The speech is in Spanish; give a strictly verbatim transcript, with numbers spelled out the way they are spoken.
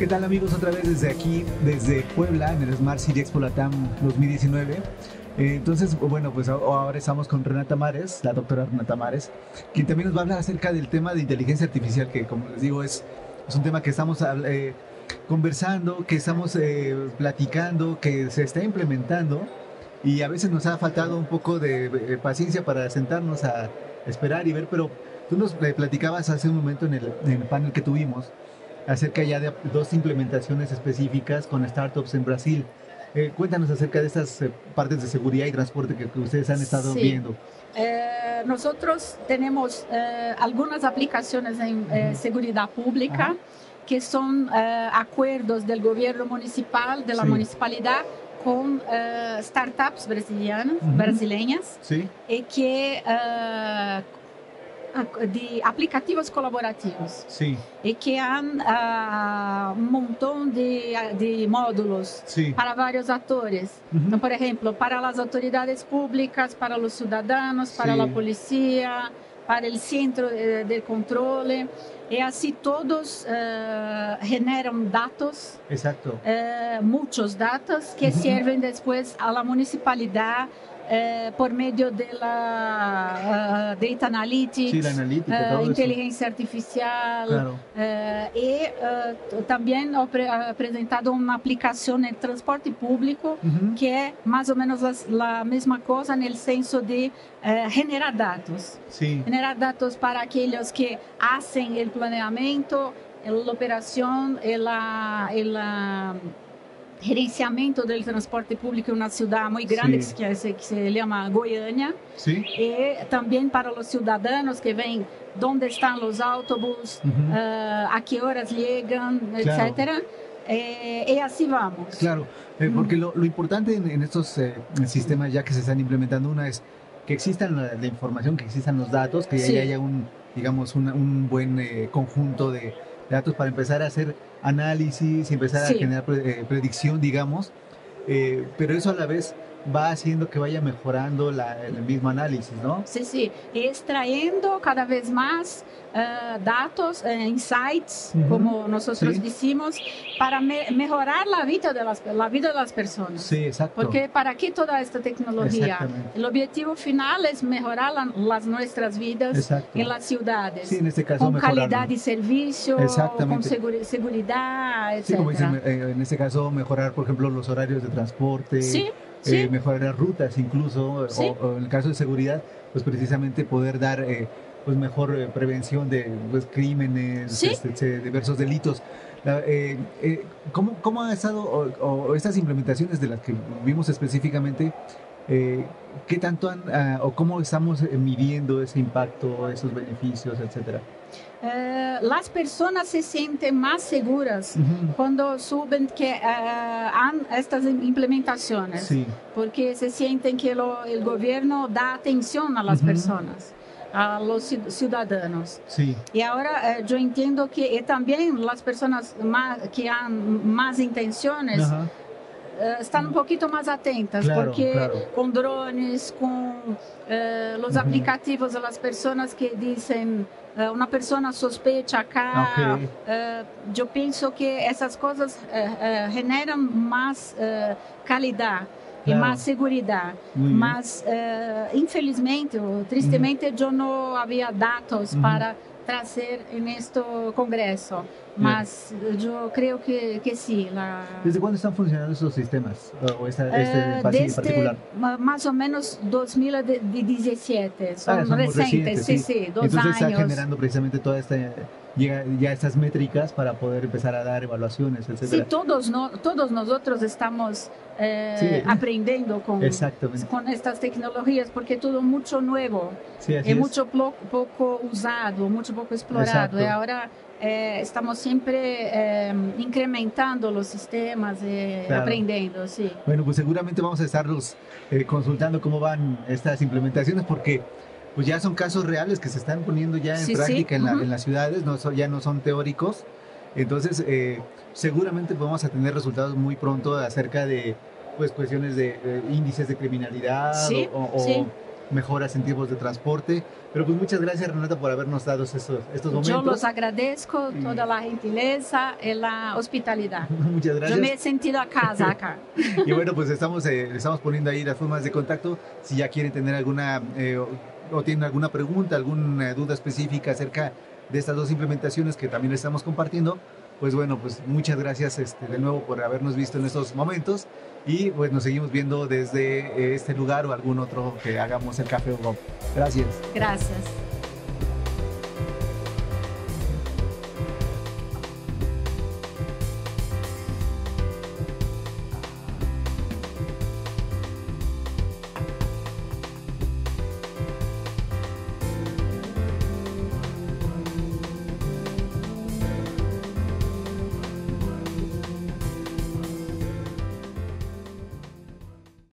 ¿Qué tal, amigos? Otra vez desde aquí, desde Puebla, en el Smart City Expo Latam dos mil diecinueve. Entonces, bueno, pues ahora estamos con Renata Maré, la doctora Renata Maré, quien también nos va a hablar acerca del tema de inteligencia artificial, que, como les digo, es, es un tema que estamos eh, conversando, que estamos eh, platicando, que se está implementando, y a veces nos ha faltado un poco de, de paciencia para sentarnos a esperar y ver. Pero tú nos platicabas hace un momento en el, en el panel que tuvimos acerca ya de dos implementaciones específicas con startups en Brasil. Eh, cuéntanos acerca de estas eh, partes de seguridad y transporte que, que ustedes han estado sí. viendo. Eh, nosotros tenemos eh, algunas aplicaciones en eh, seguridad pública, Ajá. que son eh, acuerdos del gobierno municipal, de la sí. municipalidad, con eh, startups brasileñas, uh-huh. brasileñas sí. y que... Eh, de aplicativos colaborativos sí. y que han uh, un montón de, de módulos sí. para varios actores. Uh-huh. Então, por exemplo, para as autoridades públicas, para os cidadãos, para sí. a polícia, para o centro eh, de controle. E assim todos uh, generam dados, uh, muitos dados, que uh-huh. servem depois à municipalidade. Eh, por medio de la uh, data analytics, sí, la analítica, uh, inteligencia eso. artificial, claro. uh, y uh, también pre ha presentado una aplicación en transporte público uh-huh. que es más o menos las, la misma cosa en el senso de uh, generar datos, sí. generar datos para aquellos que hacen el planeamiento, la operación, la... la gerenciamento del transporte público en una ciudad muy grande sí. que, se, que se llama Goiânia sí. y también para los ciudadanos que ven dónde están los autobuses, uh-huh. uh, a qué horas llegan, claro. etcétera. Eh, y así vamos. Claro, eh, porque lo, lo importante en, en estos eh, sistemas ya que se están implementando, una es que existan la, la información, que existan los datos, que sí. ya haya un, digamos, una, un buen eh, conjunto de datos para empezar a hacer análisis y empezar sí. a generar pre eh, predicción, digamos, eh, pero eso a la vez va haciendo que vaya mejorando la, el mismo análisis, ¿no? Sí, sí, extrayendo cada vez más uh, datos, uh, insights, uh-huh. como nosotros sí. decimos, para me mejorar la vida, de las, la vida de las personas. Sí, exacto. Porque ¿para qué toda esta tecnología? El objetivo final es mejorar la, las nuestras vidas exacto. en las ciudades. Sí, en este caso con mejorarlo. Calidad de servicio, con segura, seguridad, etcétera. Sí, como dicen, en este caso mejorar, por ejemplo, los horarios de transporte. Sí. Sí. Eh, mejorar las rutas incluso, sí. o, o en el caso de seguridad, pues precisamente poder dar eh, pues mejor eh, prevención de pues, crímenes, sí. este, este, diversos delitos. La, eh, eh, ¿cómo, ¿Cómo ha estado, o, o estas implementaciones de las que vimos específicamente, eh, qué tanto han, uh, o cómo estamos midiendo ese impacto, esos beneficios, etcétera? Uh, las personas se sienten más seguras uh-huh. cuando suben que uh, han estas implementaciones sí. porque se sienten que lo, el gobierno da atención a las uh-huh. personas, a los ciudadanos. Sí. Y ahora uh, yo entiendo que y también las personas más, que han más intenciones uh-huh. Uh, están un poquito más atentas, claro, porque claro. con drones, con uh, los uh-huh. aplicativos de las personas que dicen uh, una persona sospecha acá, okay. uh, yo pienso que esas cosas uh, uh, generan más uh, calidad claro. y más seguridad. Muy Mas, uh, infelizmente o tristemente, uh-huh. yo no había datos uh-huh. para hacer en este congreso, mas Bien. yo creo que, que sí. La... ¿Desde cuándo están funcionando esos sistemas? O esta, este uh, desde particular? Más o menos dos mil diecisiete, son, ah, son recientes, recientes, sí, sí, sí dos Entonces años. Está generando precisamente toda esta... Llega ya estas métricas para poder empezar a dar evaluaciones, etcétera. Sí, todos, no, todos nosotros estamos eh, sí. aprendiendo con, con estas tecnologías, porque todo mucho nuevo, sí, es mucho po poco usado, mucho poco explorado. Exacto. Y ahora eh, estamos siempre eh, incrementando los sistemas, eh, claro. aprendiendo. Sí. Bueno, pues seguramente vamos a estarlos eh, consultando cómo van estas implementaciones, porque... pues ya son casos reales que se están poniendo ya en sí, práctica sí. En, la, uh-huh. en las ciudades, no so, ya no son teóricos. Entonces, eh, seguramente vamos a tener resultados muy pronto acerca de pues, cuestiones de eh, índices de criminalidad sí, o, o, sí. mejoras en tiempos de transporte. Pero pues muchas gracias, Renata, por habernos dado estos, estos momentos. Yo los agradezco, toda la gentileza y la hospitalidad. Muchas gracias. Yo me he sentido a casa acá. Y bueno, pues estamos, eh, estamos poniendo ahí las formas de contacto. Si ya quieren tener alguna, eh, o, o tienen alguna pregunta, alguna duda específica acerca de estas dos implementaciones que también estamos compartiendo, pues bueno, pues muchas gracias este, de nuevo por habernos visto en estos momentos y pues nos seguimos viendo desde este lugar o algún otro que hagamos el Café Go. Gracias. Gracias.